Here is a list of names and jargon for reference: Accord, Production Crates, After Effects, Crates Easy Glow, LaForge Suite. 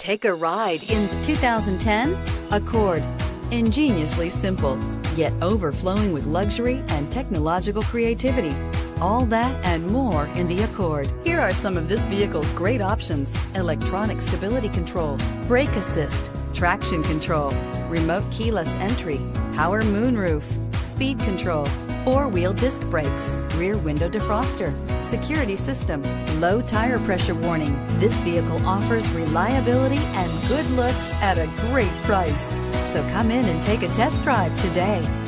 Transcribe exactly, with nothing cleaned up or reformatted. Take a ride in the two thousand ten Accord. Ingeniously simple, yet overflowing with luxury and technological creativity. All that and more in the Accord. Here are some of this vehicle's great options: electronic stability control, brake assist, traction control, remote keyless entry, power moonroof, speed control, four-wheel disc brakes, rear window defroster, security system, low tire pressure warning. This vehicle offers reliability and good looks at a great price. So come in and take a test drive today.